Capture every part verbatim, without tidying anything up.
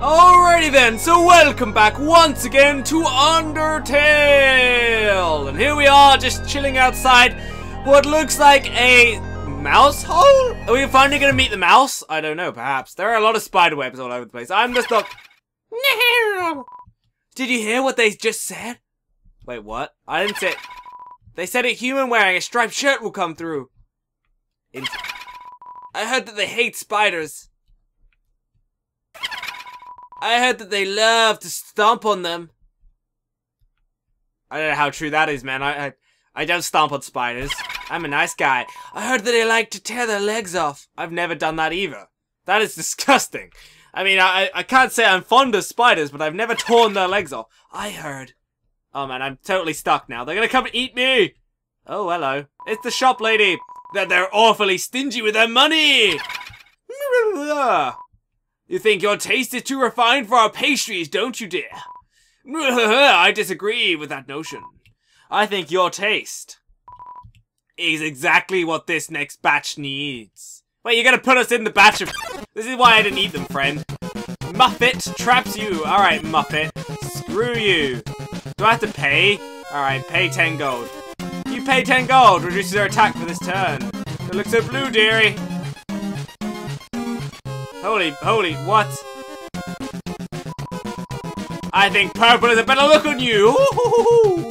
Alrighty then, so welcome back once again to Undertale! And here we are, just chilling outside what looks like a mouse hole? Are we finally gonna meet the mouse? I don't know, perhaps. There are a lot of spider webs all over the place. I'm just not... No! Did you hear what they just said? Wait, what? I didn't say... They said a human wearing a striped shirt will come through. In... I heard that they hate spiders. I heard that they love to stomp on them. I don't know how true that is, man. I, I I don't stomp on spiders. I'm a nice guy. I heard that they like to tear their legs off. I've never done that either. That is disgusting. I mean, I, I can't say I'm fond of spiders, but I've never torn their legs off. I heard. Oh, man, I'm totally stuck now. They're gonna come and eat me. Oh, hello. It's the shop lady. That they're awfully stingy with their money. You think your taste is too refined for our pastries, don't you, dear? I disagree with that notion. I think your taste is exactly what this next batch needs. Wait, you're gonna put us in the batch of... This is why I didn't eat them, friend. Muffet traps you. Alright, Muffet. Screw you. Do I have to pay? Alright, pay ten gold. You pay ten gold. Reduces her attack for this turn. Don't look so blue, dearie. Holy, holy, what? I think purple is a better look on you! Ooh.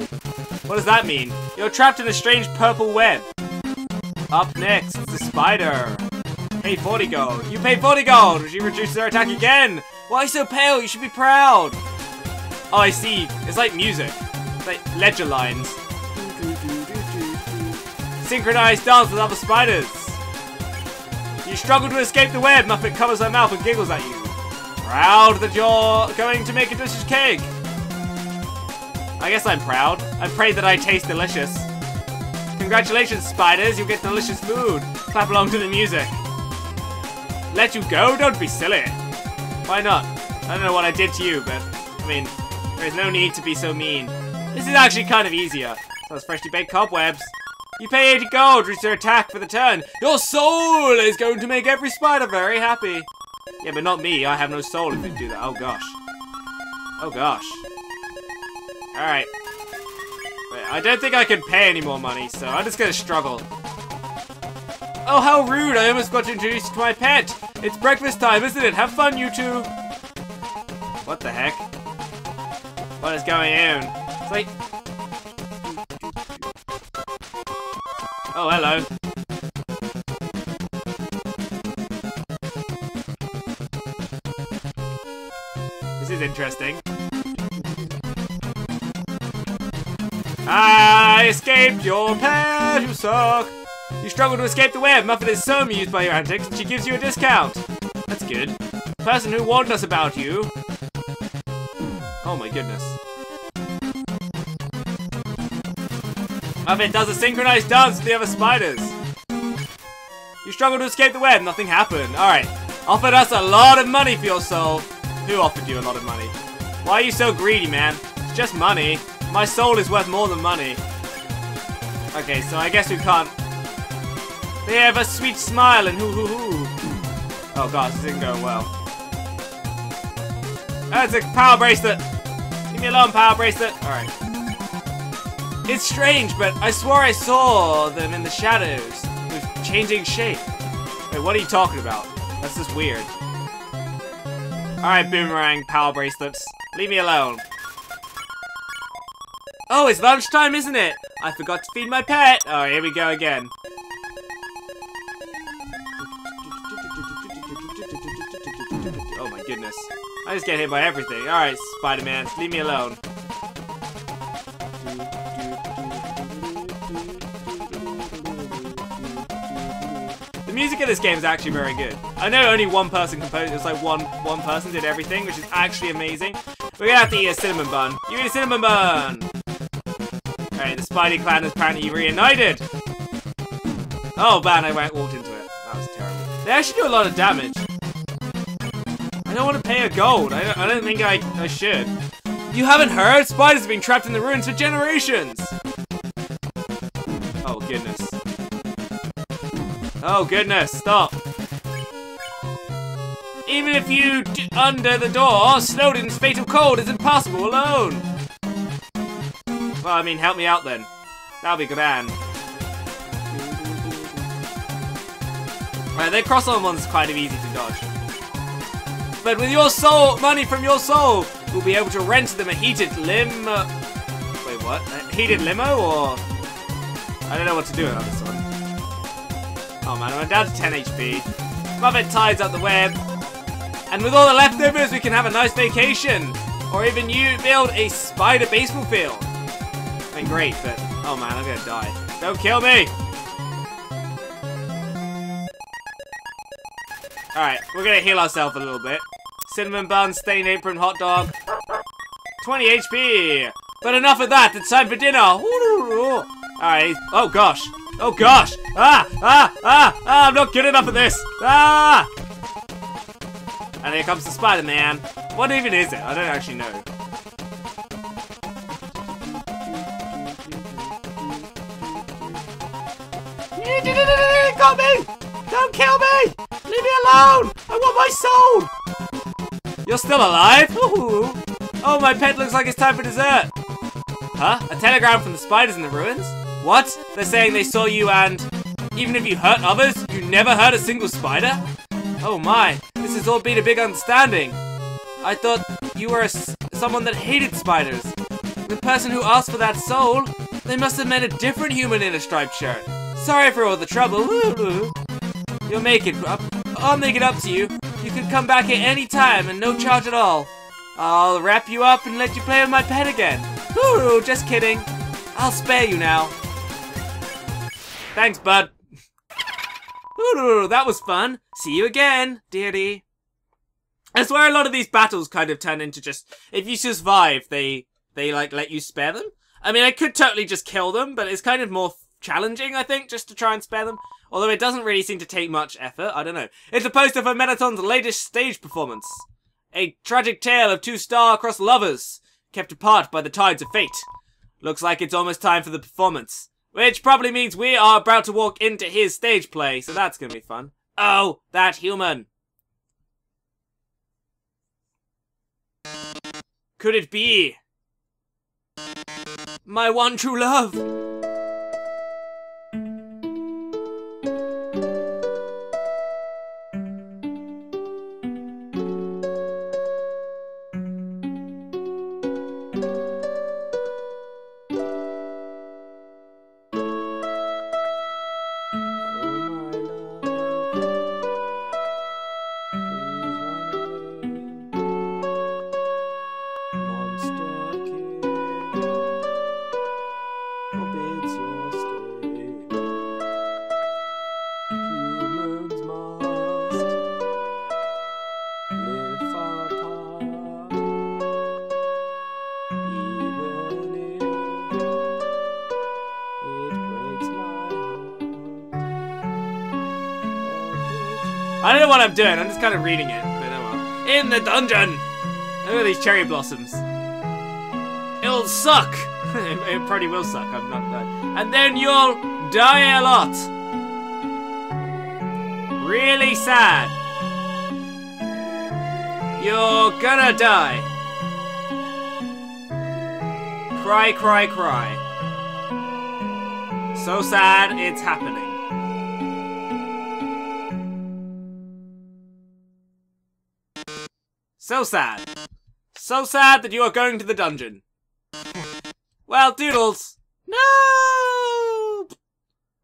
What does that mean? You're trapped in a strange purple web. Up next, the spider. Pay forty gold. You pay forty gold! She reduces her attack again! Why so pale? You should be proud! Oh, I see. It's like music. It's like ledger lines. Synchronized dance with other spiders. You struggle to escape the web. Muffet covers her mouth and giggles at you. Proud that you're going to make a delicious cake. I guess I'm proud. I pray that I taste delicious. Congratulations, spiders. You'll get delicious food. Clap along to the music. Let you go? Don't be silly. Why not? I don't know what I did to you, but I mean, there's no need to be so mean. This is actually kind of easier. Those freshly baked cobwebs. You pay eighty gold, reduce your attack for the turn. Your soul is going to make every spider very happy. Yeah, but not me. I have no soul if you do that. Oh, gosh. Oh, gosh. Alright. Wait, I don't think I can pay any more money, so I'm just gonna struggle. Oh, how rude. I almost got introduced to my pet. It's breakfast time, isn't it? Have fun, you two. What the heck? What is going on? It's like... Oh, hello. This is interesting. I escaped your pet, you suck. You struggle to escape the web. Muffet is so amused by your antics and she gives you a discount. That's good. The person who warned us about you. Oh my goodness. Muffet does a synchronized dance with the other spiders. You struggle to escape the web, nothing happened. Alright, offered us a lot of money for your soul. Who offered you a lot of money? Why are you so greedy, man? It's just money. My soul is worth more than money. Okay, so I guess we can't... They have a sweet smile and hoo-hoo-hoo. Oh gosh, this isn't going well. That's a power bracelet. Leave me alone, power bracelet. Alright. It's strange, but I swore I saw them in the shadows with changing shape. Wait, what are you talking about? That's just weird. Alright, boomerang power bracelets. Leave me alone. Oh, it's lunchtime, isn't it? I forgot to feed my pet. Oh, here we go again. Oh my goodness. I just get hit by everything. Alright, Spider-Man, leave me alone. The music in this game is actually very good. I know only one person composed it. It's like one one person did everything, which is actually amazing. We're gonna have to eat a cinnamon bun. You eat a cinnamon bun! Alright, the Spidey clan is apparently reunited! Oh man, I walked into it. That was terrible. They actually do a lot of damage. I don't want to pay a gold. I don't, I don't think I, I should. You haven't heard? Spiders have been trapped in the ruins for generations! Oh goodness. Oh goodness, stop. even if you d under the door, Snowden's fatal cold is impossible alone. Well, I mean, help me out then. That'll be good, man. Right, their cross-on one's kind of easy to dodge. But with your soul, money from your soul, we'll be able to rent them a heated lim. Uh, wait, what? A heated limo, or I don't know what to do about this one. Oh man, I'm down to ten H P. Muffet tides up the web, and with all the leftovers we can have a nice vacation, or even you build a spider baseball field. I mean, great, but oh man, I'm gonna die. Don't kill me! Alright, we're gonna heal ourselves a little bit. Cinnamon bun, stained apron, hot dog. twenty H P! But enough of that, it's time for dinner! Alright, oh gosh. Oh gosh! Ah! Ah! Ah! Ah! I'm not good enough at this! Ah! And here comes the Spider-Man. What even is it? I don't actually know. You got me! Don't kill me! Leave me alone! I want my soul! You're still alive? Ooh. Oh, my pet looks like it's time for dessert! Huh? A telegram from the spiders in the ruins? What? They're saying they saw you and... even if you hurt others, you never hurt a single spider? Oh my, this has all been a big understanding. I thought you were a s someone that hated spiders. The person who asked for that soul, they must have met a different human in a striped shirt. Sorry for all the trouble. You'll make it up. I'll make it up to you. You can come back at any time and no charge at all. I'll wrap you up and let you play with my pet again. Ooh, just kidding. I'll spare you now. Thanks, bud. Ooh, that was fun. See you again, dearie. I swear a lot of these battles kind of turn into just, if you survive, they, they like, let you spare them. I mean, I could totally just kill them, but it's kind of more challenging, I think, just to try and spare them. Although it doesn't really seem to take much effort, I don't know. It's a poster for Mettaton's latest stage performance. A tragic tale of two star-crossed lovers, kept apart by the tides of fate. Looks like it's almost time for the performance. Which probably means we are about to walk into his stage play, so that's gonna be fun. Oh, that human. Could it be? My one true love. I don't know what I'm doing, I'm just kind of reading it, but oh well. In the dungeon! Look at these cherry blossoms. It'll suck! it, it probably will suck, I'm not done. And then you'll die a lot. Really sad. You're gonna die. Cry, cry, cry. So sad, it's happening. So sad. So sad that you are going to the dungeon. Well, doodles. No.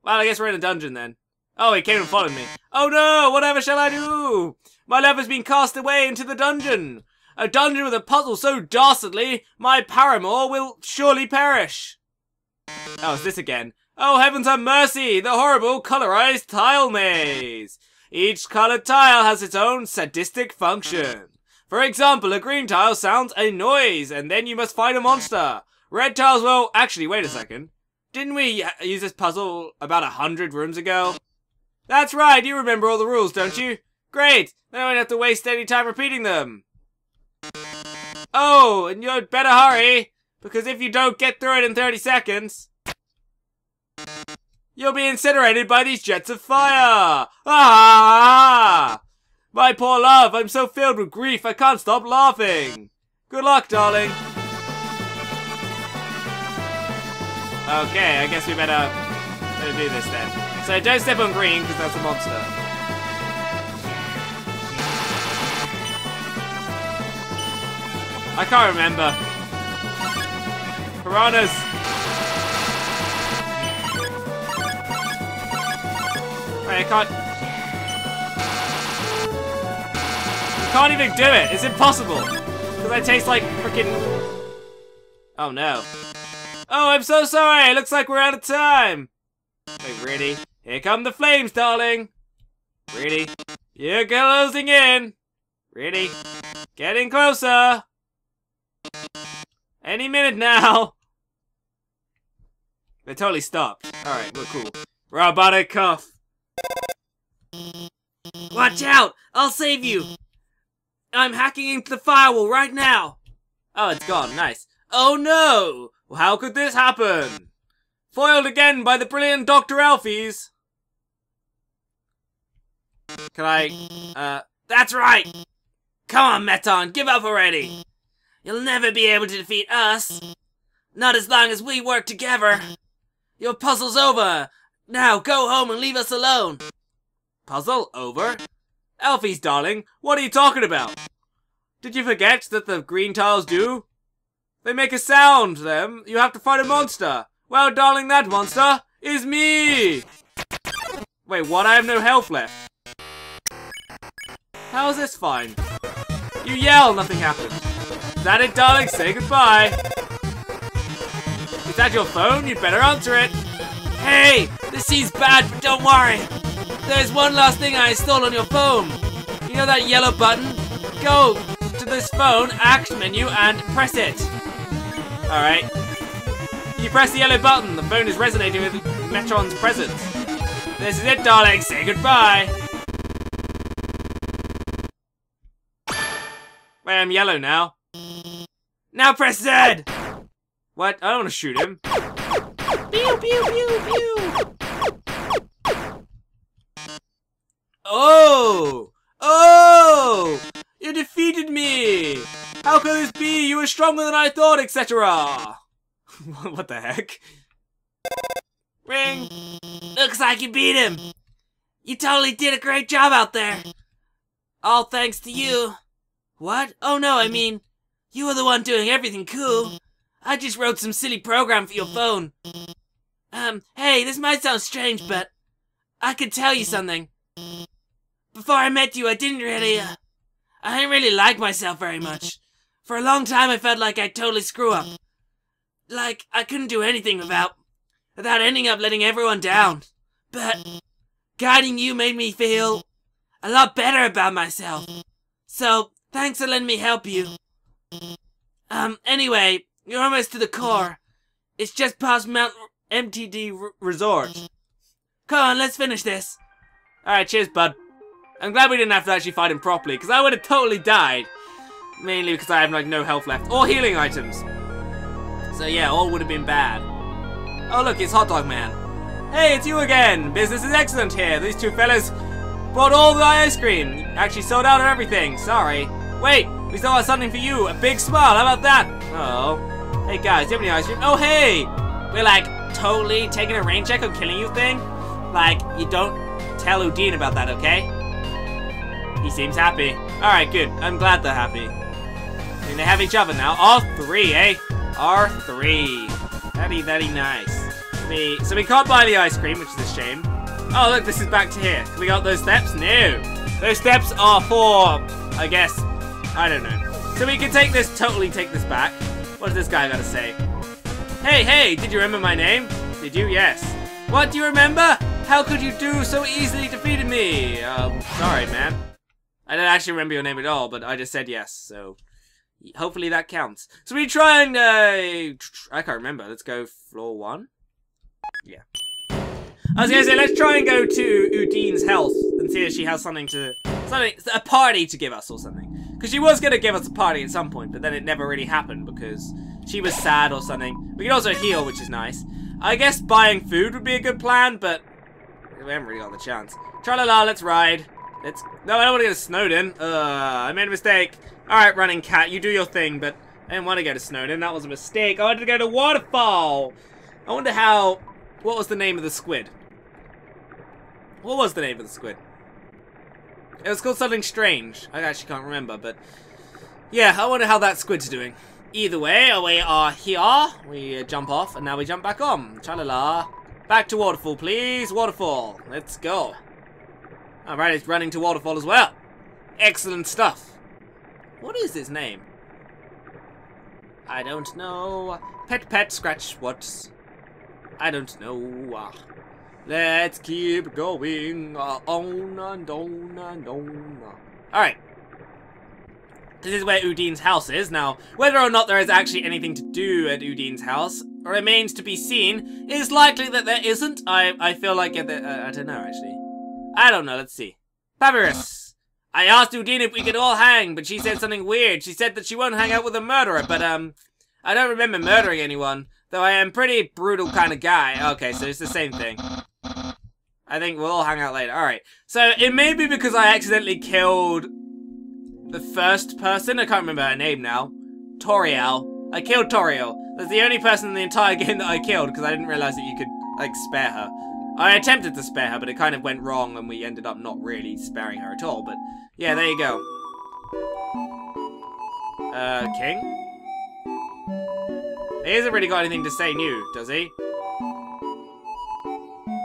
Well, I guess we're in a dungeon then. Oh, he came and followed me. Oh no, whatever shall I do? My love has been cast away into the dungeon. A dungeon with a puzzle so dastardly, my paramour will surely perish. Oh, it's this again. Oh, heavens have mercy, the horrible colorized tile maze. Each colored tile has its own sadistic function. For example, a green tile sounds a noise, and then you must fight a monster. Red tiles will... Actually, wait a second. Didn't we use this puzzle about a hundred rooms ago? That's right, you remember all the rules, don't you? Great, then I won't have to waste any time repeating them. Oh, and you'd better hurry, because if you don't get through it in thirty seconds, you'll be incinerated by these jets of fire. Ah! My poor love, I'm so filled with grief, I can't stop laughing. Good luck, darling. Okay, I guess we better, better do this then. So don't step on green, because that's a monster. I can't remember. Piranhas! Wait, I can't... I can't even do it! It's impossible! Because I taste like freaking... Oh no. Oh, I'm so sorry! Looks like we're out of time! Wait, really? Here come the flames, darling! Really? You're closing in! Really? Getting closer! Any minute now! They totally stopped. Alright, we're cool. Robotic cuff! Watch out! I'll save you! I'm hacking into the firewall right now! Oh, it's gone. Nice. Oh no! Well, how could this happen? Foiled again by the brilliant Doctor Alphys! Can I... Uh... That's right! Come on, Mettaton, give up already! You'll never be able to defeat us. Not as long as we work together. Your puzzle's over. Now go home and leave us alone. Puzzle over? Alphys, darling, what are you talking about? Did you forget that the green tiles do? They make a sound, them. You have to fight a monster. Well, darling, that monster is me. Wait, what? I have no health left. How is this fine? You yell, nothing happens. Is that it, darling? Say goodbye. Is that your phone? You'd better answer it. Hey, this seems bad, but don't worry. There's one last thing I installed on your phone. You know that yellow button? Go to this phone, act menu, and press it. Alright. You press the yellow button. The phone is resonating with Metron's presence. This is it, darling. Say goodbye. Wait, I'm yellow now. Now press Z! What? I don't want to shoot him. Pew, pew, pew, pew! Oh! Oh! You defeated me! How could this be? You were stronger than I thought, et cetera. What the heck? Ring! Looks like you beat him! You totally did a great job out there! All thanks to you. What? Oh no, I mean... You were the one doing everything cool. I just wrote some silly program for your phone. Um, hey, this might sound strange, but I could tell you something. Before I met you, I didn't really, uh, I didn't really like myself very much. For a long time, I felt like I'd totally screw up. Like, I couldn't do anything without, without ending up letting everyone down. But guiding you made me feel a lot better about myself. So, thanks for letting me help you. Um, anyway, you're almost to the core. It's just past Mount M T D R Resort. Come on, let's finish this. Alright, cheers, bud. I'm glad we didn't have to actually fight him properly, because I would have totally died. Mainly because I have, like, no health left. Or healing items. So, yeah, all would have been bad. Oh, look, it's Hot Dog Man. Hey, it's you again. Business is excellent here. These two fellas bought all the ice cream. Actually sold out of everything. Sorry. Wait. We still have something for you. A big smile. How about that? Oh. Hey, guys. Do you have any ice cream? Oh, hey. We're, like, totally taking a rain check on killing you thing. Like, you don't tell Undyne about that, okay? He seems happy. All right, good. I'm glad they're happy. I mean, they have each other now. R three, eh? R three. Very, very nice. We, so we can't buy the ice cream, which is a shame. Oh, look. This is back to here. Can we go up those steps? No. Those steps are for, I guess... I don't know. So we can take this, totally take this back. What does this guy gotta say? Hey, hey, did you remember my name? Did you? Yes. What, do you remember? How could you do so easily defeated me? Um, sorry, man. I don't actually remember your name at all, but I just said yes, so... Hopefully that counts. So we try and, uh... I can't remember. Let's go floor one? Yeah. I was gonna say, let's try and go to Undyne's house and see if she has something to... something, a party to give us or something. Because she was going to give us a party at some point, but then it never really happened because she was sad or something. We can also heal, which is nice. I guess buying food would be a good plan, but we haven't really got the chance. Tra-la-la, let's ride. Let's... No, I don't want to go to Snowden. Uh, I made a mistake. Alright, running cat, you do your thing, but I didn't want to go to Snowden. That was a mistake. I wanted to go to Waterfall. I wonder how... What was the name of the squid? What was the name of the squid? It was called something strange. I actually can't remember, but... Yeah, I wonder how that squid's doing. Either way, we are here. We uh, jump off, and now we jump back on. Cha-la-la. Back to Waterfall, please. Waterfall. Let's go. Alright, it's running to Waterfall as well. Excellent stuff. What is his name? I don't know. Pet, pet, scratch, what? I don't know. Let's keep going on and on and on. Alright. This is where Undyne's house is. Now, whether or not there is actually anything to do at Undyne's house remains to be seen. It is likely that there isn't. I, I feel like... It, uh, I don't know, actually. I don't know. Let's see. Papyrus. I asked Undyne if we could all hang, but she said something weird. She said that she won't hang out with a murderer, but, um... I don't remember murdering anyone, though I am pretty brutal kind of guy. Okay, so it's the same thing. I think we'll all hang out later. Alright. So, it may be because I accidentally killed... the first person? I can't remember her name now. Toriel. I killed Toriel. That's the only person in the entire game that I killed, because I didn't realize that you could, like, spare her. I attempted to spare her, but it kind of went wrong, and we ended up not really sparing her at all, but... Yeah, there you go. Uh, King? He hasn't really got anything to say new, does he?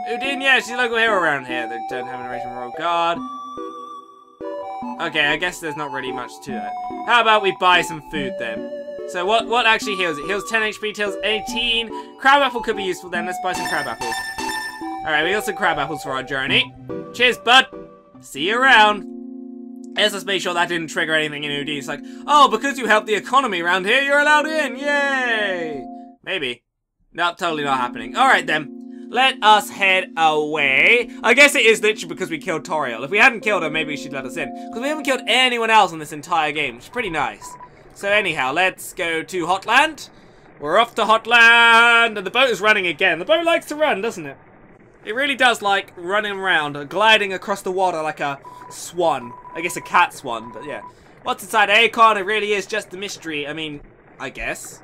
Undyne, yeah, she's a local hero around here. They don't have an original royal guard. Okay, I guess there's not really much to that. How about we buy some food then? So what what actually heals it? Heals ten H P, heals eighteen. Crab apple could be useful then. Let's buy some crab apples. Alright, we got some crab apples for our journey. Cheers, bud. See you around. Let's just make sure that didn't trigger anything in Undyne. It's like, oh, because you helped the economy around here, you're allowed in. Yay! Maybe. No, totally not happening. Alright then. Let us head away. I guess it is literally because we killed Toriel. If we hadn't killed her, maybe she'd let us in. Because we haven't killed anyone else in this entire game, which is pretty nice. So anyhow, let's go to Hotland. We're off to Hotland. And the boat is running again. The boat likes to run, doesn't it? It really does like running around, gliding across the water like a swan. I guess a cat swan, but yeah. What's inside Acorn? It really is just a mystery. I mean, I guess.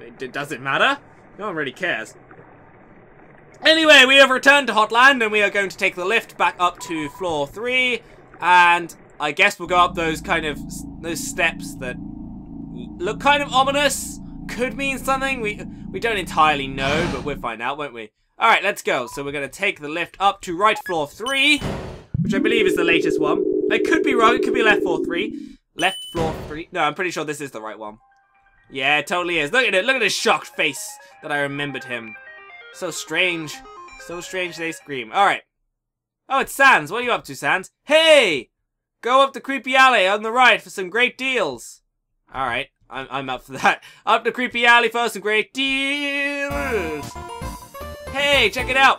It doesn't matter. No one really cares. Anyway, we have returned to Hotland, and we are going to take the lift back up to floor three, and I guess we'll go up those kind of, those steps that look kind of ominous, could mean something, we we don't entirely know, but we'll find out, won't we? Alright, let's go. So we're going to take the lift up to right floor three, which I believe is the latest one. I could be wrong, it could be left floor three. Left floor three, no, I'm pretty sure this is the right one. Yeah, it totally is. Look at it, look at his shocked face that I remembered him. So strange. So strange they scream. Alright. Oh, it's Sans. What are you up to, Sans? Hey! Go up the creepy alley on the right for some great deals. Alright. I'm, I'm up for that. Up the creepy alley for some great deals. Hey, check it out.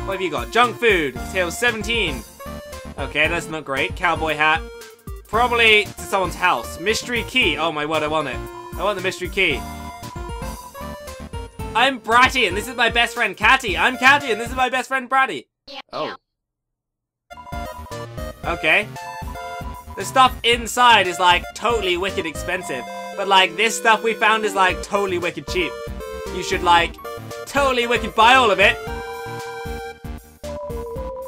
What have you got? Junk food. Sales seventeen. Okay, that's not great. Cowboy hat. Probably to someone's house. Mystery key. Oh my word, I want it. I want the mystery key. I'm Bratty, and this is my best friend, Catty. I'm Catty, and this is my best friend, Bratty. Oh. Okay. The stuff inside is, like, totally wicked expensive. But, like, this stuff we found is, like, totally wicked cheap. You should, like, totally wicked buy all of it.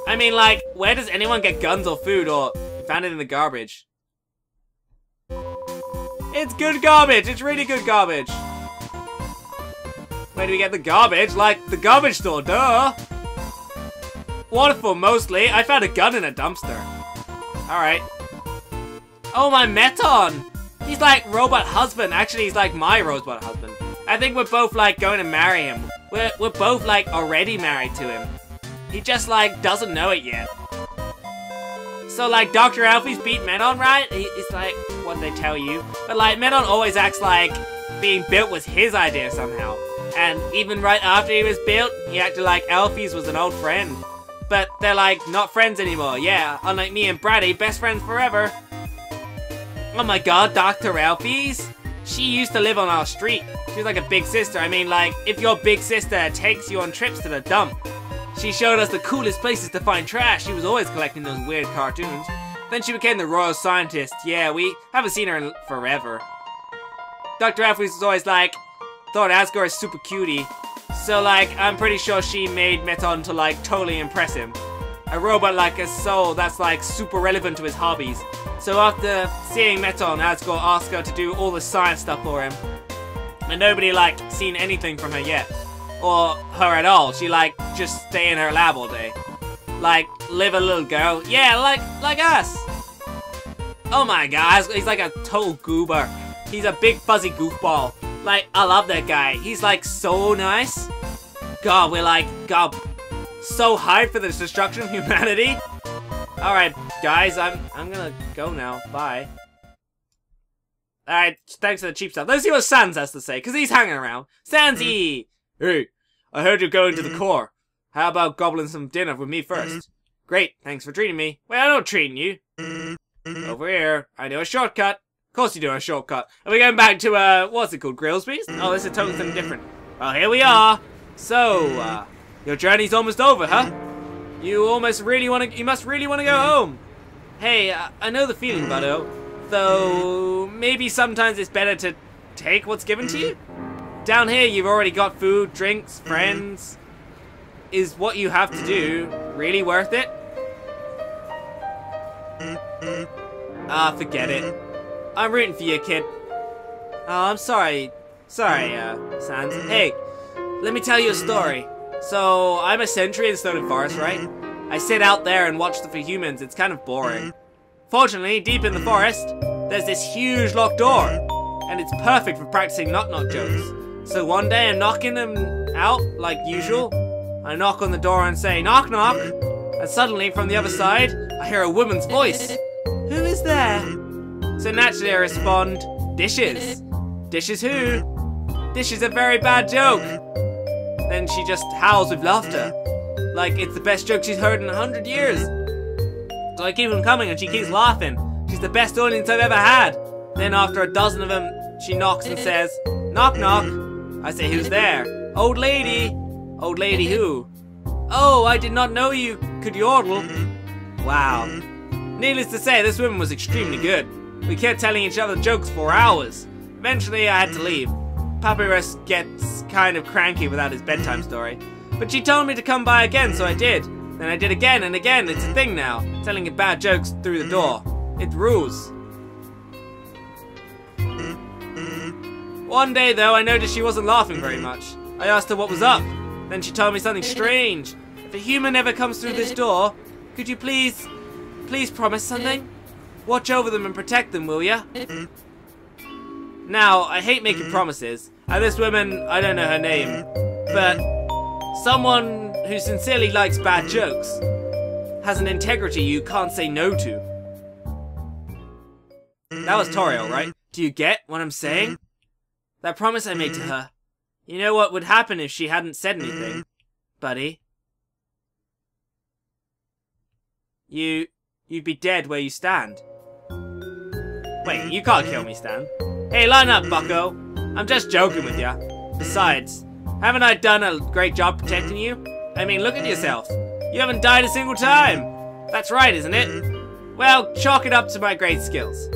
I mean, like, where does anyone get guns or food or found it in the garbage? It's good garbage. It's really good garbage. Where do we get the garbage? Like, the garbage store, duh! Waterfall, mostly. I found a gun in a dumpster. Alright. Oh, my Mettaton! He's like robot husband. Actually, he's like my robot husband. I think we're both, like, going to marry him. We're, we're both, like, already married to him. He just, like, doesn't know it yet. So, like, Doctor Alphys beat Mettaton, right? He, it's like, what they tell you. But, like, Mettaton always acts like being built was his idea somehow. And even right after he was built, he acted like Alphys was an old friend. But they're like, not friends anymore, yeah. Unlike me and Bratty, best friends forever. Oh my god, Doctor Alphys? She used to live on our street. She was like a big sister. I mean, like, if your big sister takes you on trips to the dump. She showed us the coolest places to find trash. She was always collecting those weird cartoons. Then she became the royal scientist. Yeah, we haven't seen her in forever. Doctor Alphys is always like, thought Asgore is super cutie. So like, I'm pretty sure she made Mettaton to like totally impress him. A robot like a soul that's like super relevant to his hobbies. So after seeing Mettaton, Asgore asked her to do all the science stuff for him. And nobody like seen anything from her yet. Or her at all. She like just stay in her lab all day. Like, live a little girl. Yeah, like like us. Oh my god, he's like a total goober. He's a big fuzzy goofball. Like, I love that guy. He's like so nice. God, we're like, God, so hyped for this destruction of humanity. Alright, guys, I'm I'm gonna go now. Bye. Alright, thanks for the cheap stuff. Let's see what Sans has to say, because he's hanging around. Sansy! Hey, I heard you're going to the core. How about gobbling some dinner with me first? Great, thanks for treating me. Well, I'm not treating you. Over here. I know a shortcut. Of course you do a shortcut. Are we going back to, uh, what's it called? Grillby's? Oh, this is totally something different. Well, here we are. So, uh, your journey's almost over, huh? You almost really want to, you must really want to go home. Hey, I, I know the feeling, Buddo. Though, maybe sometimes it's better to take what's given to you? Down here, you've already got food, drinks, friends. Is what you have to do really worth it? Ah, forget it. I'm rooting for you, kid. Oh, I'm sorry. Sorry, uh, Sans. Hey, let me tell you a story. So, I'm a sentry in Stone and Forest, right? I sit out there and watch for humans. It's kind of boring. Fortunately, deep in the forest, there's this huge locked door. And it's perfect for practicing knock-knock jokes. So one day, I'm knocking them out, like usual. I knock on the door and say, knock, knock. And suddenly, from the other side, I hear a woman's voice. Who is there? So naturally, I respond, dishes. Dishes who? Dishes a very bad joke. Then she just howls with laughter. Like, it's the best joke she's heard in a hundred years. So I keep on coming and she keeps laughing. She's the best audience I've ever had. Then after a dozen of them, she knocks and says, knock, knock. I say, who's there? Old lady. Old lady who? Oh, I did not know you could yodel. Wow. Needless to say, this woman was extremely good. We kept telling each other jokes for hours. Eventually, I had to leave. Papyrus gets kind of cranky without his bedtime story. But she told me to come by again, so I did. Then I did again and again. It's a thing now. Telling bad jokes through the door. It rules. One day, though, I noticed she wasn't laughing very much. I asked her what was up. Then she told me something strange. If a human ever comes through this door, could you please, please promise something? Watch over them and protect them, will ya? Now, I hate making promises, and this woman, I don't know her name, but someone who sincerely likes bad jokes has an integrity you can't say no to. That was Toriel, right? Do you get what I'm saying? That promise I made to her. You know what would happen if she hadn't said anything, buddy? You... you'd be dead where you stand. Wait, you can't kill me, Stan. Hey, line up, bucko. I'm just joking with ya. Besides, haven't I done a great job protecting you? I mean, look at yourself. You haven't died a single time. That's right, isn't it? Well, chalk it up to my great skills.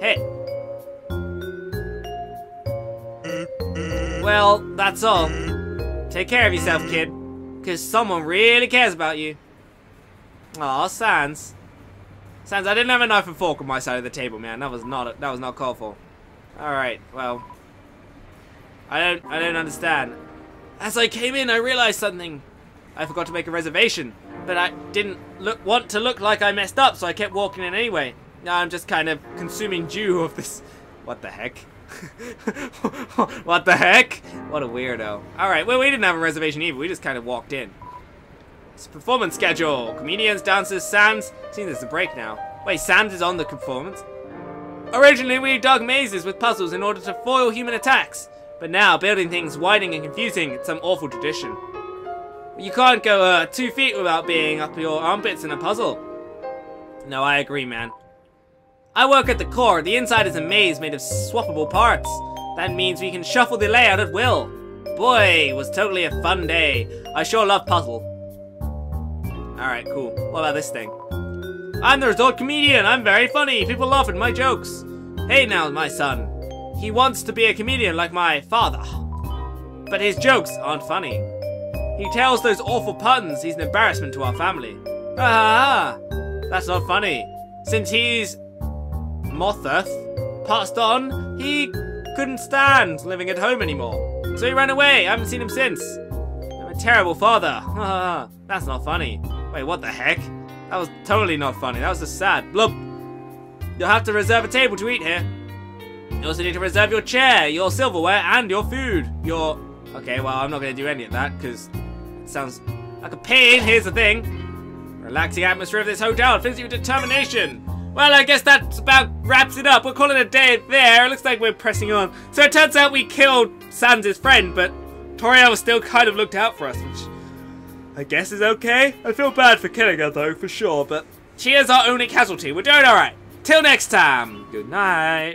Hey. Well, that's all. Take care of yourself, kid. Because someone really cares about you. Aw, Sans. Sans, I didn't have a knife and fork on my side of the table, man. That was not a, that was not called for. Alright, well. I don't I don't understand. As I came in, I realized something. I forgot to make a reservation. But I didn't look want to look like I messed up, so I kept walking in anyway. Now I'm just kind of consuming dew of this. What the heck? What the heck? What a weirdo. Alright, well, we didn't have a reservation either. We just kind of walked in. It's a performance schedule. Comedians, dancers, Sans. Seems there's a break now. Wait, Sans is on the performance? Originally, we dug mazes with puzzles in order to foil human attacks. But now, building things winding and confusing, it's some awful tradition. You can't go uh, two feet without being up your armpits in a puzzle. No, I agree, man. I work at the core. The inside is a maze made of swappable parts. That means we can shuffle the layout at will. Boy, it was totally a fun day. I sure love puzzle. Alright, cool. What about this thing? I'm the resort comedian! I'm very funny! People laugh at my jokes! Hey now, my son. He wants to be a comedian like my father. But his jokes aren't funny. He tells those awful puns. He's an embarrassment to our family. Ah, that's not funny. Since he's... Motheth passed on, he couldn't stand living at home anymore. So he ran away. I haven't seen him since. I'm a terrible father. Ah, that's not funny. Wait, what the heck? That was totally not funny. That was just sad. Blub. You'll have to reserve a table to eat here. You also need to reserve your chair, your silverware, and your food. Your... Okay, well, I'm not going to do any of that, because it sounds like a pain. Here's the thing. Relaxing atmosphere of this hotel fills you with determination. Well, I guess that about wraps it up. We'll call it a day there. It looks like we're pressing on. So it turns out we killed Sans' friend, but Toriel was still kind of looked out for us, which I guess is okay. I feel bad for killing her, though, for sure, but she is our only casualty. We're doing all right. Till next time, good night.